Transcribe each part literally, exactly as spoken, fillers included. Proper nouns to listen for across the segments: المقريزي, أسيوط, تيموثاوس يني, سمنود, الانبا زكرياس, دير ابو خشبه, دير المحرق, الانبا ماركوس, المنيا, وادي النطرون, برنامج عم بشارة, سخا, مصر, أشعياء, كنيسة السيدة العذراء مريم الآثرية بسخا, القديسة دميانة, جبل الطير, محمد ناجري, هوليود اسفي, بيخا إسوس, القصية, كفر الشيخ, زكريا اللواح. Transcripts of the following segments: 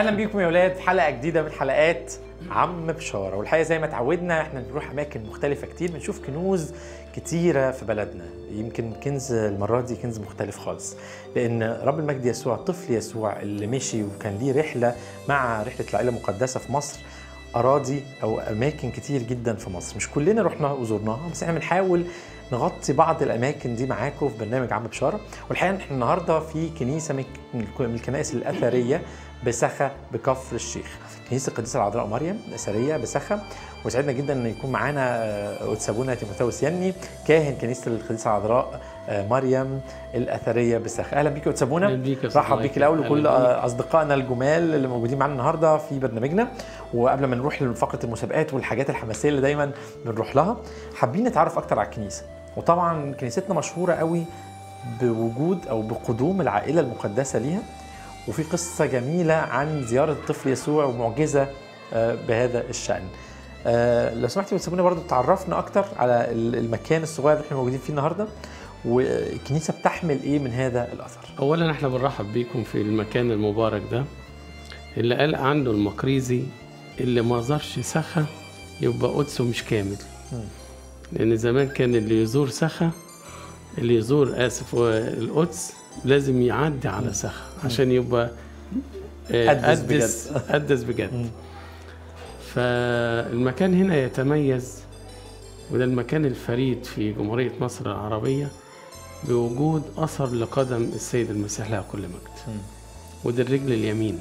اهلا بيكم يا ولاد في حلقه جديده من حلقات عم بشاره، والحقيقه زي ما اتعودنا احنا بنروح اماكن مختلفه كتير، بنشوف كنوز كتيره في بلدنا. يمكن كنز المره دي كنز مختلف خالص، لان رب المجد يسوع، الطفل يسوع اللي مشي وكان ليه رحله مع رحله العائله المقدسه في مصر، اراضي او اماكن كتير جدا في مصر، مش كلنا رحنا وزرناها، بس احنا بنحاول نغطي بعض الاماكن دي معاكم في برنامج عم بشاره. والحقيقه احنا النهارده في كنيسه من الكنائس الاثريه بسخه بكفر الشيخ، كنيسه القديسه العذراء مريم الاثريه بسخه، وسعدنا جدا ان يكون معانا قديس ابونا تيموثاوس يني كاهن كنيسه القديسه العذراء مريم الاثريه بسخه. اهلا بيك يا قديس ابونا، رحب بيك الاول وكل اصدقائنا الجمال اللي موجودين معانا النهارده في برنامجنا. وقبل ما نروح لفقره المسابقات والحاجات الحماسيه اللي دايما بنروح لها، حابين نتعرف اكتر على الكنيسه. وطبعا كنيستنا مشهوره قوي بوجود او بقدوم العائله المقدسه ليها، وفي قصه جميله عن زياره الطفل يسوع ومعجزه بهذا الشان. لو سمحتوا تسيبونا برضو تعرفنا اكتر على المكان الصغير اللي احنا موجودين فيه النهارده، والكنيسه بتحمل ايه من هذا الاثر. اولا احنا بنرحب بيكم في المكان المبارك ده اللي قال عنده المقريزي، اللي ما زارش سخه يبقى قدسه مش كامل. م. لأن زمان كان اللي يزور سخا، اللي يزور آسف القدس، لازم يعدي على سخا عشان يبقى قدس بجد قدس بجد. فالمكان هنا يتميز، وده المكان الفريد في جمهورية مصر العربية بوجود أثر لقدم السيد المسيح له كل مجد. وده الرجل اليمين،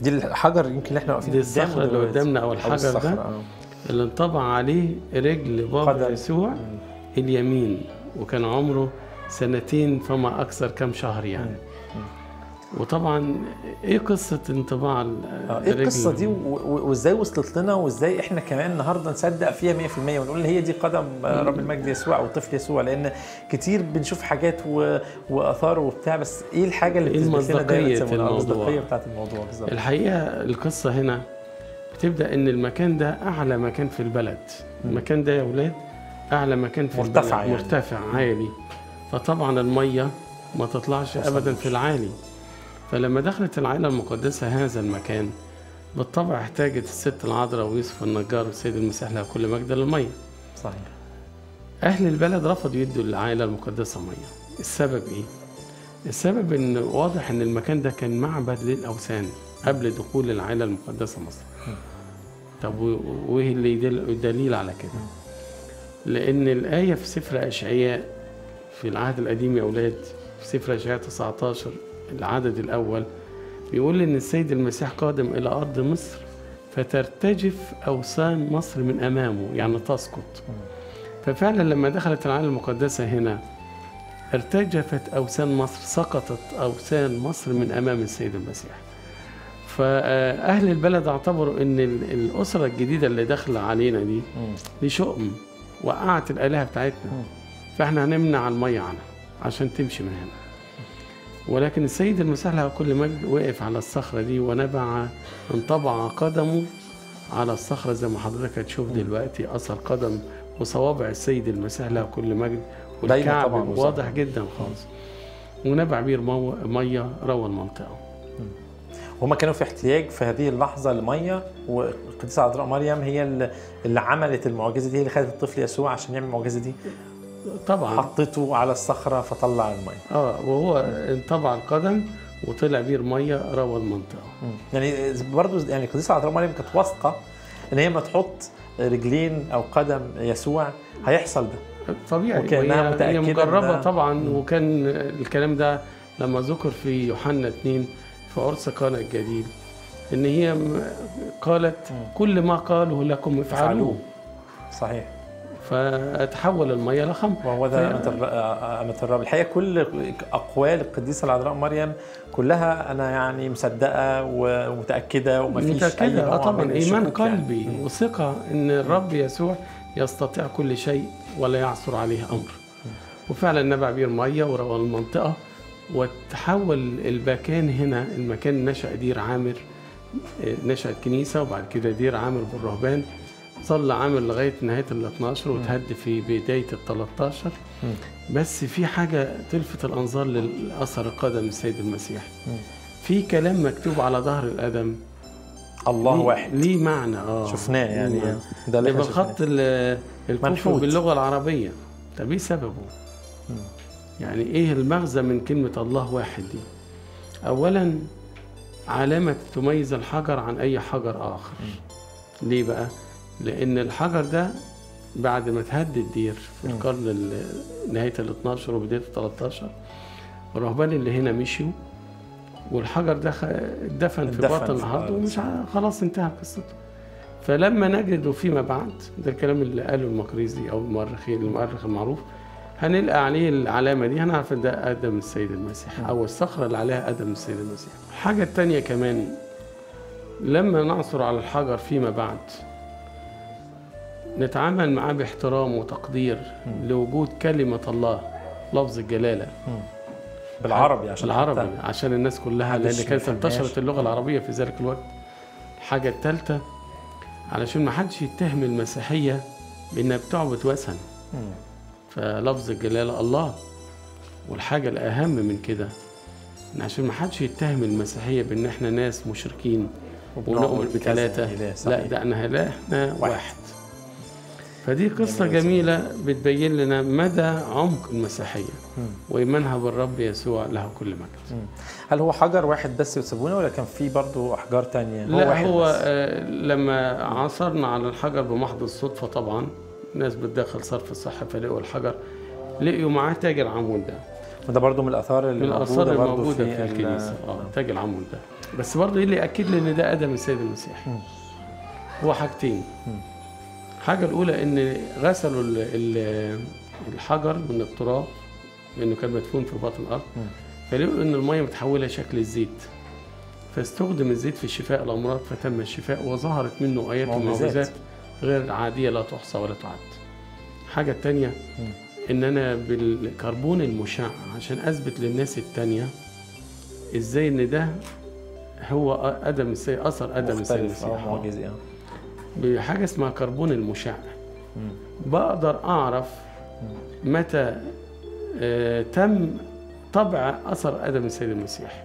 دي الحجر يمكن احنا واقفين قدامه، دي الصخرة اللي قدامنا أو الحجر أو ده اللي انطبع عليه رجل بابا يسوع اليمين، وكان عمره سنتين فما أكثر كم شهر يعني. مم. مم. وطبعا إيه قصة انطباع الرجل؟ إيه القصة دي وإزاي وصلت لنا، وإزاي إحنا كمان النهاردة نصدق فيها مية في المية ونقول هي دي قدم رب المجد يسوع وطفل يسوع؟ لأن كتير بنشوف حاجات و... وآثار وبتاع، بس إيه الحاجة اللي بتثبت لنا دايما المصداقية بتاعت الموضوع بالظبط؟ الحقيقة القصة هنا تبدأ إن المكان ده أعلى مكان في البلد. المكان ده يا أولاد أعلى مكان في مرتفع البلد، يعني. مرتفع عالي، فطبعا المية ما تطلعش أبدا في العالي. فلما دخلت العائلة المقدسة هذا المكان، بالطبع احتاجت الست العذراء ويوسف النجار والسيد المسيح له كل مجد للمية. صحيح. أهل البلد رفضوا يدوا للعائلة المقدسة مية. السبب إيه؟ السبب إن واضح إن المكان ده كان معبد للأوثان قبل دخول العائلة المقدسة مصر. طب وايه اللي دليل على كده؟ لأن الآية في سفر أشعياء في العهد القديم يا أولاد، في سفر أشعياء تسعة عشر العدد الأول، بيقول إن السيد المسيح قادم إلى أرض مصر فترتجف أوثان مصر من أمامه، يعني تسقط. ففعلا لما دخلت العائلة المقدسة هنا ارتجفت أوثان مصر، سقطت أوثان مصر من أمام السيد المسيح. فأهل البلد اعتبروا إن الأسرة الجديدة اللي داخلة علينا دي دي شؤم، وقعت الآلهة بتاعتنا، فإحنا هنمنع المية عنها عشان تمشي من هنا. ولكن السيد المسيح له كل مجد وقف على الصخرة دي، ونبع انطبع قدمه على الصخرة زي ما حضرتك هتشوف دلوقتي أثر قدم وصوابع السيد المسيح له كل مجد، والكعب واضح جدا خالص، ونبع بير مية روى المنطقة. هما كانوا في احتياج في هذه اللحظة لمية، والقديسة عذراء مريم هي اللي عملت المعجزة دي، هي اللي خدت الطفل يسوع عشان يعمل المعجزة دي. طبعا حطته على الصخرة فطلع المية. اه وهو انطبع القدم وطلع بير مية روى المنطقة. يعني برضه يعني القديسة عذراء مريم كانت واثقة إن هي ما تحط رجلين أو قدم يسوع هيحصل ده. طبيعي، وكانها متأكدة، هي مجربة طبعا. وكان الكلام ده لما ذكر في يوحنا اثنين في عرس قانا الجليل، إن هي قالت كل ما قاله لكم افعلوه. صحيح. فتحول المية لخمر، وهو ده أمة الرب. الحقيقة كل أقوال القديسة العذراء مريم كلها أنا يعني مصدقة ومتأكدة، ومفيش متأكدة. أه طبعا إيمان قلبي يعني، وثقة إن الرب يسوع يستطيع كل شيء ولا يعثر عليه أمر. وفعلا نبع بير مية وروى المنطقة، وتحول المكان هنا، المكان نشأ دير عامر، نشأت كنيسة، وبعد كده دير عامر بالرهبان، ظل عامر لغاية نهاية ال اثني عشر، وتهد في بداية ال ثلاثة عشر. بس في حاجة تلفت الأنظار للأثر القدم السيد المسيح. في كلام مكتوب على ظهر القدم. الله ليه واحد ليه معنى اه شفناه يعني, يعني ده اللي خط الكفر باللغه العربيه. طب ايه سببه؟ مم. يعني ايه المغزى من كلمه الله واحد دي؟ اولا علامه تميز الحجر عن اي حجر اخر. مم. ليه بقى؟ لان الحجر ده بعد ما تهدد دير في القرن نهايه ال اتناشر وبدايه ال تلتاشر الرهبان اللي هنا مشيوا والحجر ده اتدفن في باطن الارض ومش خلاص انتهى قصته. فلما نجده فيما بعد، ده الكلام اللي قاله المقريزي او المؤرخين المؤرخ المعروف، هنلقى عليه العلامه دي هنعرف ان ده قدم السيد المسيح او الصخره اللي عليها قدم السيد المسيح. الحاجه الثانيه كمان لما نعثر على الحجر فيما بعد نتعامل معاه باحترام وتقدير لوجود كلمه الله، لفظ الجلاله. م. بالعربي عشان العربي عشان الناس كلها، لان كانت انتشرت اللغه العربيه في ذلك الوقت. الحاجه الثالثه علشان ما حدش يتهم المسيحيه بانها بتعبد وثن، فلفظ الجلاله الله. والحاجه الاهم من كده ان عشان ما حدش يتهم المسيحيه بان احنا ناس مشركين ونؤمن بثلاثه، لا ده انا احنا واحد. فدي قصة جميلة بتبين لنا مدى عمق المسيحية وإيمانها بالرب يسوع، له كل مجد. هل هو حجر واحد بس يسيبونه ولا كان في برضه أحجار تانية؟ هو لا واحد هو بس. آه لما عثرنا على الحجر بمحض الصدفة طبعا، ناس بتدخل صرف الصحة فلقوا الحجر، لقوا معاه تاج العمود ده. وده برضه من الآثار اللي من الآثار الموجودة في, في الكنيسة، آه تاج العمود ده. بس برضه إيه اللي يأكد لي إن ده قدم السيد المسيح؟ هو حاجتين. مم. الحاجة الأولى إن غسلوا الحجر من التراب لأنه كان مدفون في باطن الأرض، فلقوا إن المية متحولة شكل الزيت، فاستخدم الزيت في شفاء الأمراض فتم الشفاء وظهرت منه آيات ومعجزات غير عادية لا تحصى ولا تعد. الحاجة التانية إن أنا بالكربون المشع عشان أثبت للناس التانية إزاي إن ده هو قدم السيد، أثر قدم السيد المسيح بحاجه اسمها كربون المشع. بقدر اعرف متى آه تم طبع اثر قدم السيد المسيح.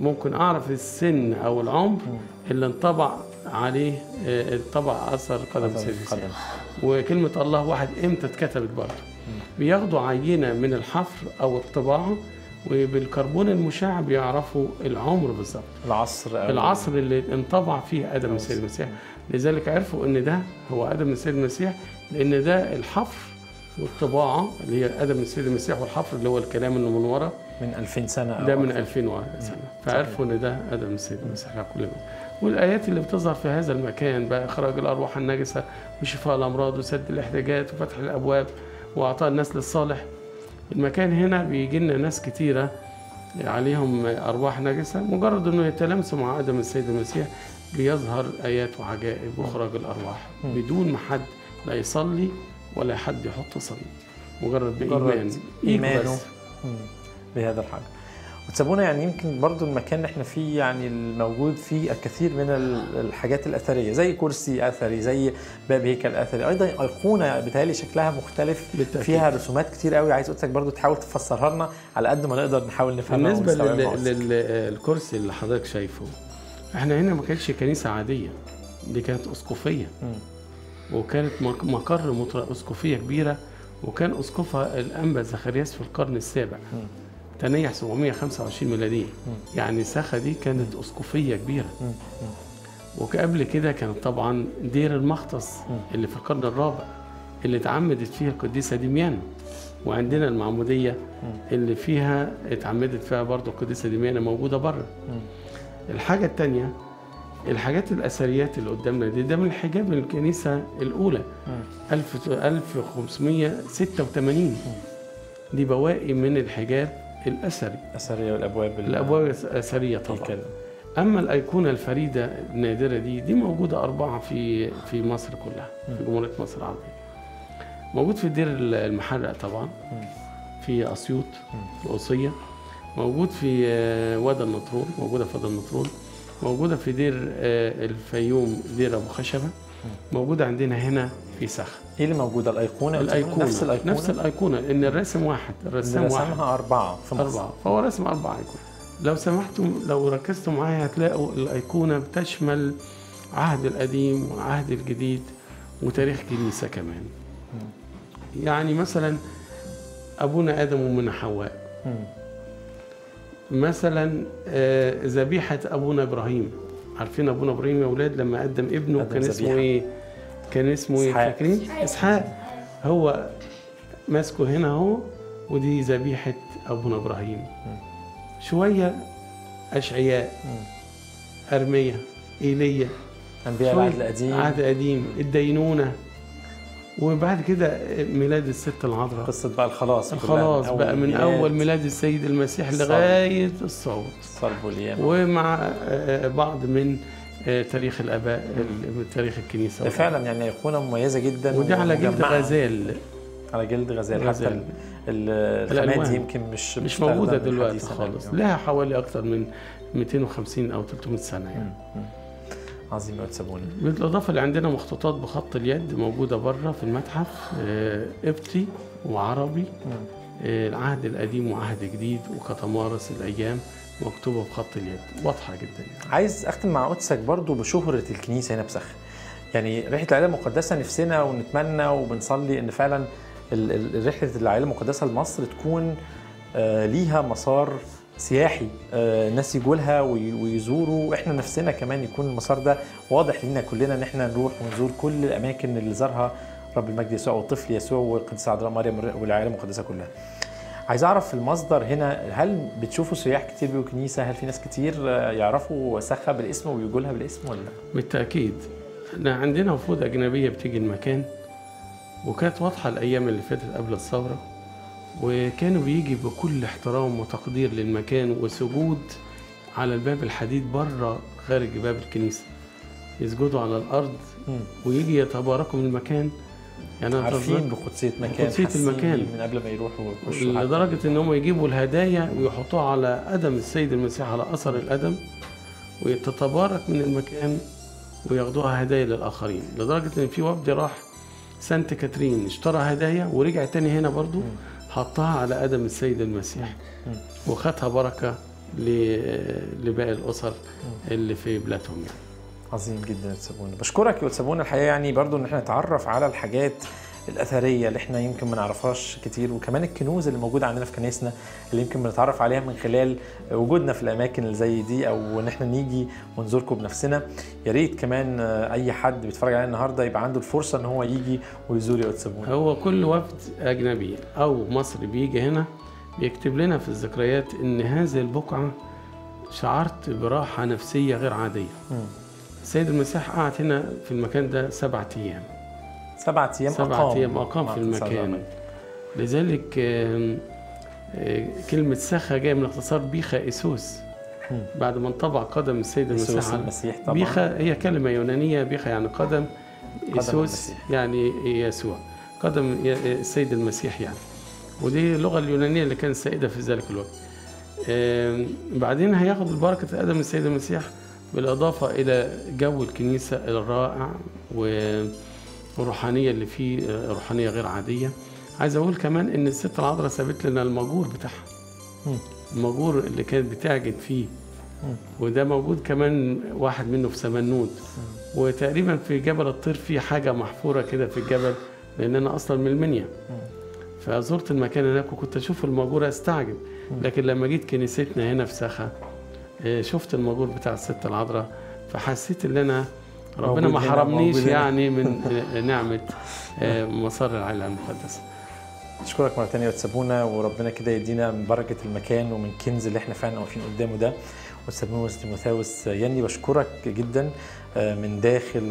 ممكن اعرف السن او العمر اللي انطبع عليه آه انطبع اثر قدم السيد المسيح. وكلمه الله واحد امتى اتكتبت برضه؟ بياخدوا عينه من الحفر او الطباعه وبالكربون المشع بيعرفوا العمر بالظبط، العصر العصر اللي انطبع فيه قدم السيد المسيح. لذلك عرفوا ان ده هو قدم السيد المسيح لان ده الحفر والطباعه اللي هي قدم السيد المسيح، والحفر اللي هو الكلام اللي من ورا من ألفين سنه او ده من ألفين سنه. فعرفوا ان ده قدم السيد المسيح على كل مكان. والايات اللي بتظهر في هذا المكان بقى اخراج الارواح النجسه وشفاء الامراض وسد الاحتياجات وفتح الابواب واعطاء الناس للصالح. المكان هنا بيجي لنا ناس كتيرة عليهم أرواح نجسة، مجرد أنه يتلامسوا مع قدم السيد المسيح بيظهر آيات وعجائب وإخراج الأرواح بدون ما حد لا يصلي ولا حد يحط صليب، مجرد بإيمان إيمانه بهذا الحاجة. وتسابونا يعني يمكن برضو المكان اللي احنا فيه يعني الموجود فيه الكثير من الحاجات الاثريه، زي كرسي اثري، زي باب هيكل اثري، ايضا ايقونه بتهيألي شكلها مختلف بالتأكيد. فيها رسومات كتير قوي، عايز قلتك برضو تحاول تفسرها لنا على قد ما نقدر نحاول نفهمها. بالنسبه للكرسي اللي حضرتك شايفه، احنا هنا ما كانتش كنيسه عاديه، دي كانت اسقفيه م. وكانت مقر اسقفيه كبيره، وكان اسقفها الانبا زكرياس في القرن السابع م. تنيح سبعمية وخمسة وعشرين ميلادية. يعني ساخة دي كانت أسقفية كبيرة. وقبل كده كانت طبعا دير المختص اللي في القرن الرابع اللي اتعمدت فيها القديسة دميانة، وعندنا المعمودية اللي فيها اتعمدت فيها برضه القديسة دميانة موجودة بره. الحاجة التانية الحاجات الأثريات اللي قدامنا دي ده من الحجاب الكنيسة الأولى ألف وخمسمية وستة وتمانين، دي بواقي من الحجاب الأثري الأثرية والأبواب الأبواب الأثرية طبعا الكلام. أما الأيقونة الفريدة النادرة دي دي موجودة أربعة في في مصر كلها م. في جمهورية مصر العربية، موجود في دير المحرق طبعا م. في أسيوط م. في القصية، موجود في وادي النطرون، موجودة في وادي النطرون، موجودة في دير الفيوم دير ابو خشبه م. موجودة عندنا هنا في سخ. ايه اللي موجوده؟ الايقونه الايقونه نفس الايقونه نفس الايقونه، ان الرسم واحد الرسام واحد رسمها اربعه في مصر. اربعه فهو رسم اربعه ايقونه. لو سمحتم لو ركزتوا معايا هتلاقوا الأيقونة بتشمل عهد القديم وعهد الجديد وتاريخ كنيسة كمان. يعني مثلا أبونا آدم ومن حواء، مثلا ذبيحة أبونا إبراهيم. عارفين أبونا إبراهيم يا أولاد لما قدم ابنه كان اسمه إيه؟ كان اسمه إيه فاكرين؟ إسحاق. هو ماسكه هنا أهو، ودي ذبيحة أبونا إبراهيم. شوية أشعياء، أرمية، إيليا، أنبياء العهد القديم، العهد القديم، الدينونة، وبعد كده ميلاد الست العذراء. قصة بقى الخلاص، الخلاص بقى من أول ميلاد السيد المسيح لغاية الصعود، الصلب واليمن، ومع بعض من تاريخ الآباء، تاريخ الكنيسة. ده فعلا يعني أيقونة مميزة جدا، ودي على جلد غزال، على جلد غزال، حتى الخامات يمكن مش مش موجودة دلوقتي خالص، لها حوالي أكثر من مئتين وخمسين أو ثلاثمئة سنة يعني. عظيم يا سابوني. بالاضافه اللي عندنا مخطوطات بخط اليد موجوده بره في المتحف، قبطي وعربي، العهد القديم وعهد جديد، وكتمارس الايام مكتوبه بخط اليد واضحه جدا يعني. عايز اختم مع قدسك برضو بشهره الكنيسه هنا بسخ. يعني رحله العائله المقدسه نفسنا ونتمنى وبنصلي ان فعلا رحله العائله المقدسه لمصر تكون ليها مسار سياحي، الناس يجوا لها ويزوروا، واحنا نفسنا كمان يكون المسار ده واضح لينا كلنا ان احنا نروح ونزور كل الاماكن اللي زارها رب المجد يسوع والطفل يسوع والقديسه عذراء مريم والعائله المقدسه كلها. عايز اعرف المصدر هنا، هل بتشوفوا سياح كتير بيجوا الكنيسه؟ هل في ناس كتير يعرفوا سخا بالاسم ويجوا لها بالاسم ولا؟ بالتاكيد احنا عندنا وفود اجنبيه بتيجي المكان، وكانت واضحه الايام اللي فاتت قبل الثوره، وكانوا بيجي بكل احترام وتقدير للمكان وسجود على الباب الحديد بره خارج باب الكنيسه، يسجدوا على الارض ويجي يتباركوا من المكان. يعني عارفين بقدسيه مكان، بقدسيه المكان من قبل ما يروحوا، لدرجه ان هم يجيبوا الهدايا ويحطوها على قدم السيد المسيح، على اثر القدم، وتتبارك من المكان وياخدوها هدايا للاخرين. لدرجه ان في وفد راح سانت كاترين اشترى هدايا ورجع تاني هنا برضو، حطها على قدم السيد المسيح وخدها بركه لباقي الاسر اللي في بلادهم يعني. عظيم جدا يا سابونا، بشكرك يا سابونا الحقيقه، يعني برضو ان احنا نتعرف على الحاجات الاثريه اللي احنا يمكن ما نعرفهاش كتير، وكمان الكنوز اللي موجوده عندنا في كنايسنا اللي يمكن بنتعرف عليها من خلال وجودنا في الاماكن اللي زي دي، او ان احنا نيجي ونزوركم بنفسنا. يا ريت كمان اي حد بيتفرج علينا النهارده يبقى عنده الفرصه ان هو يجي ويزور يا سابونا. هو كل وفد اجنبي او مصري بيجي هنا بيكتب لنا في الذكريات ان هذه البقعه شعرت براحه نفسيه غير عاديه. السيد المسيح قعد هنا في المكان ده سبعة ايام. سبعة أيام أقام، سبعة أيام أقام في المكان. لذلك كلمة سخا جاية من اختصار بيخا إسوس، بعد ما انطبع قدم السيد المسيح على بيخا. هي كلمة يونانية، بيخا يعني قدم، إسوس يعني يسوع، قدم السيد المسيح يعني، ودي اللغة اليونانية اللي كانت سائدة في ذلك الوقت. بعدين هياخد البركة قدم السيد المسيح، بالإضافة إلى جو الكنيسة الرائع و الروحانية اللي فيه روحانية غير عادية. عايز أقول كمان إن الست العذراء سابت لنا المجور بتاعها، المجور اللي كانت بتعجن فيه، وده موجود كمان واحد منه في سمنود، وتقريبا في جبل الطير في حاجة محفورة كده في الجبل، لأن أنا أصلا من المنيا، فزرت المكان هناك وكنت أشوف المجور أستعجب. لكن لما جيت كنيستنا هنا في سخا شفت المجور بتاع الست العذراء، فحسيت إن أنا ربنا ما حرمنيش يعني من نعمة مسار العائلة المقدسة. أشكرك مرة تانية يا سابونا، وربنا كده يدينا من بركة المكان ومن الكنز اللي احنا فعلا واقفين قدامه ده. وسابونا تيموثاوس ياني، بشكرك جدا من داخل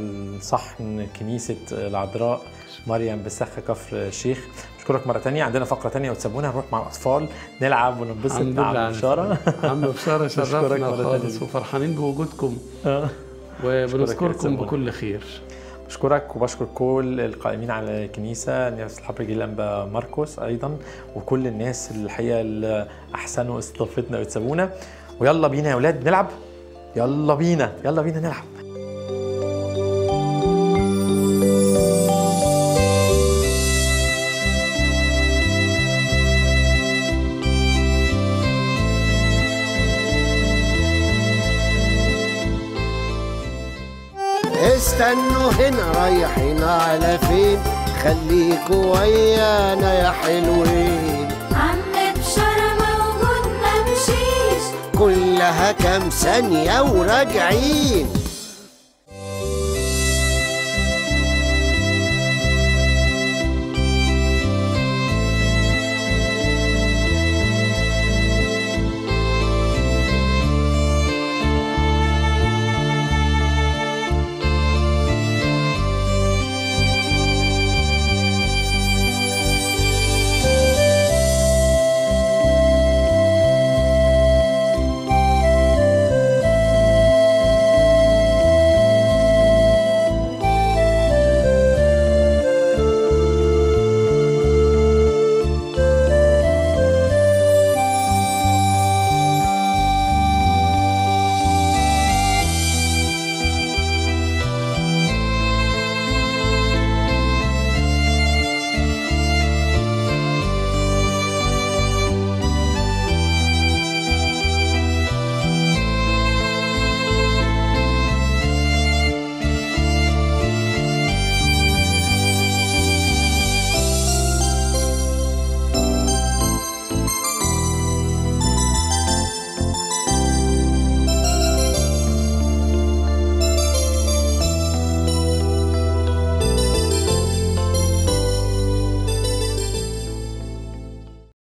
صحن كنيسة العذراء مريم بسخا كفر الشيخ. أشكرك مرة تانية. عندنا فقرة تانية يا سابونا، هنروح مع الأطفال نلعب وننبسط مع عم بشارة. عم بشارة شرفنا خالص، وفرحانين بوجودكم وبنذكركم بكل خير. بشكرك وبشكر كل القائمين على الكنيسه، نفس الحبر الانبا ماركوس ايضا، وكل الناس الحقيقه اللي احسنوا استضافتنا وتسابونا. ويلا بينا يا اولاد نلعب، يلا بينا يلا بينا نلعب. استنوا هنا رايحين على فين؟ خليكوا ويانا يا حلوين. عم بشارة موجود ما مشيش، كلها كام ثانية وراجعين.